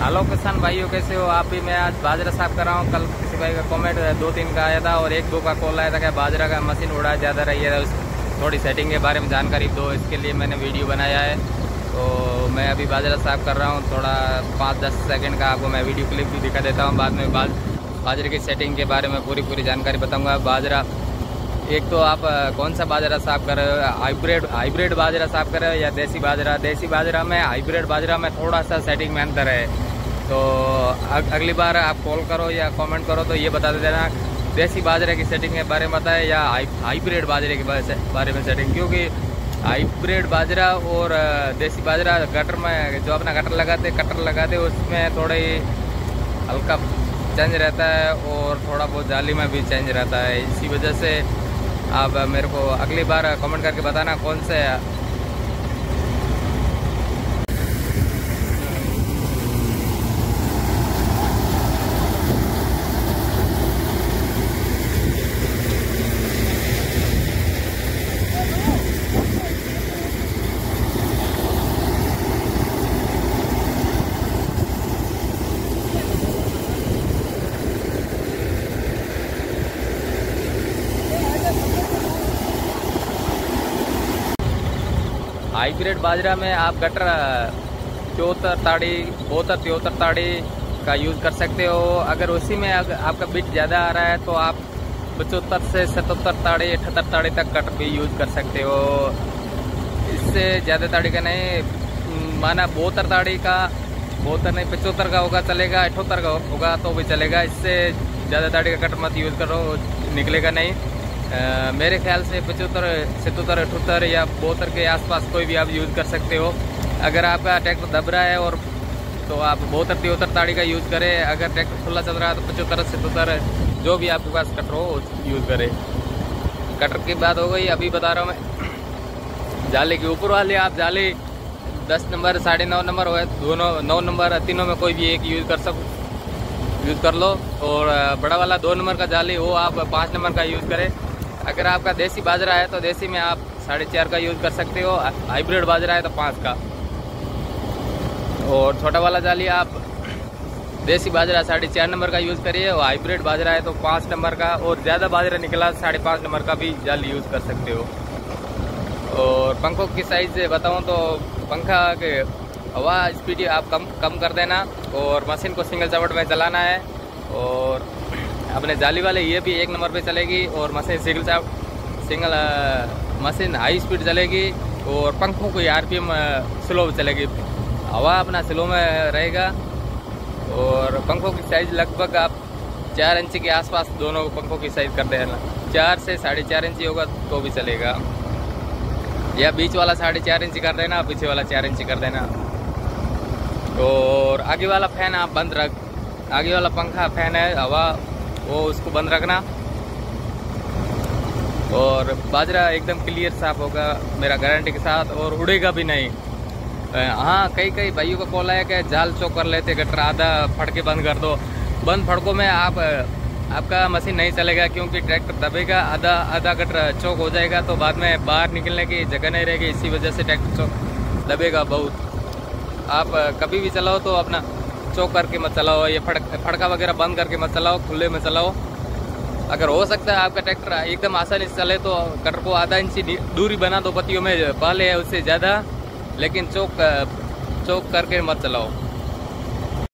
Hello किसान भाइयों, कैसे हो आप भी। मैं आज बाजरा साफ कर रहा हूँ। कल किसी भाई का कमेंट 2-3 का आया था और 1-2 का कॉल आया था कि बाजरा का मशीन उड़ाया ज़्यादा रही है, थोड़ी सेटिंग के बारे में जानकारी दो। इसके लिए मैंने वीडियो बनाया है। तो मैं अभी बाजरा साफ कर रहा हूँ। थोड़ा 5-10 सेकेंड का आपको मैं वीडियो क्लिप भी दिखा देता हूँ। बाद में बाजरे की सेटिंग के बारे में पूरी जानकारी बताऊँगा। बाजरा एक तो आप कौन सा बाजरा साफ कर रहे हो, हाइब्रिड बाजरा साफ कर रहे हो या देसी बाजरा। देसी बाजरा में हाइब्रिड बाजरा में थोड़ा सा सेटिंग में अंतर है। तो अगली बार आप कॉल करो या कमेंट करो तो ये बता देना देसी बाजरे की सेटिंग के बारे में बताए या हाइब्रिड बाजरे के बारे में सेटिंग, क्योंकि हाइब्रिड बाजरा और देसी बाजरा गटर में जो अपना कटर लगाते उसमें थोड़ी हल्का चेंज रहता है और थोड़ा बहुत जाली में भी चेंज रहता है। इसी वजह से आप मेरे को अगली बार कमेंट करके बताना कौन से है। हाइब्रिड बाजरा में आप गटर 74 ताड़ी का यूज़ कर सकते हो। अगर उसी में आपका बीट ज़्यादा आ रहा है तो आप 75 से 77 ताड़ी 78 ताड़ी तक गटर भी यूज़ कर सकते हो। इससे ज़्यादा ताड़ी का नहीं, माना 72 ताड़ी का, 75 का होगा चलेगा, 78 का होगा तो भी चलेगा। इससे ज़्यादा ताड़ी का कट मत यूज़ करो, निकलेगा नहीं। मेरे ख्याल से 75, 77, 78 या 72 के आसपास कोई भी आप यूज़ कर सकते हो। अगर आपका ट्रैक्टर दब रहा है और तो आप 72, 73 ताड़ी का यूज़ करें। अगर ट्रैक्टर खुला चल रहा है तो 75, 77 जो भी आपके पास कटर हो यूज़ करें। कटर की बात हो गई, अभी बता रहा हूँ मैं जाले के ऊपर वाले। आप जाले 10 नंबर, 9.5 नंबर हो, दोनों 9 नंबर, तीनों में कोई भी एक यूज़ कर लो। और बड़ा वाला 2 नंबर का जाली हो, आप 5 नंबर का यूज़ करें। अगर आपका देसी बाजरा है तो देसी में आप 4.5 का यूज़ कर सकते हो। हाइब्रिड बाजरा है तो 5 का। और छोटा वाला जाली आप देसी बाजरा 4.5 नंबर का यूज़ करिए और हाइब्रिड बाजरा है तो 5 नंबर का। और ज़्यादा बाजरा निकला 5.5 नंबर का भी जाली यूज़ कर सकते हो। और पंखों की साइज़ बताऊँ तो पंखा के हवा स्पीड आप कम कर देना और मशीन को सिंगल चपट में चलाना है। और अपने जाली वाले ये भी 1 नंबर पे चलेगी और मशीन मशीन हाई स्पीड चलेगी और पंखों को RPM स्लो चलेगी, हवा अपना स्लो में रहेगा। और पंखों की साइज़ लगभग आप 4 इंच के आसपास दोनों पंखों की साइज़ कर देना। 4 से 4.5 इंच होगा तो भी चलेगा, या बीच वाला 4.5 इंच कर देना, पीछे वाला 4 इंच कर देना। और आगे वाला फैन आप बंद रख, आगे वाला पंखा फैन है हवा वो उसको बंद रखना और बाजरा एकदम क्लियर साफ होगा मेरा गारंटी के साथ और उड़ेगा भी नहीं। हाँ, कई भाइयों का कॉल आया कि जाल चौक कर लेते, गटर आधा फटके बंद कर दो। बंद फटकों में आपका मशीन नहीं चलेगा, क्योंकि ट्रैक्टर दबेगा, आधा गटर चौक हो जाएगा तो बाद में बाहर निकलने की जगह नहीं रहेगी। इसी वजह से ट्रैक्टर चौक दबेगा बहुत। आप कभी भी चलाओ तो अपना चौक करके मत चलाओ, ये फड़का वगैरह बंद करके मत चलाओ, खुले में चलाओ। अगर हो सकता है आपका ट्रैक्टर एकदम आसानी से चले तो कटर को आधा इंची दूरी बना दो पत्तियों में, पहले है उससे ज़्यादा, लेकिन चौक करके मत चलाओ।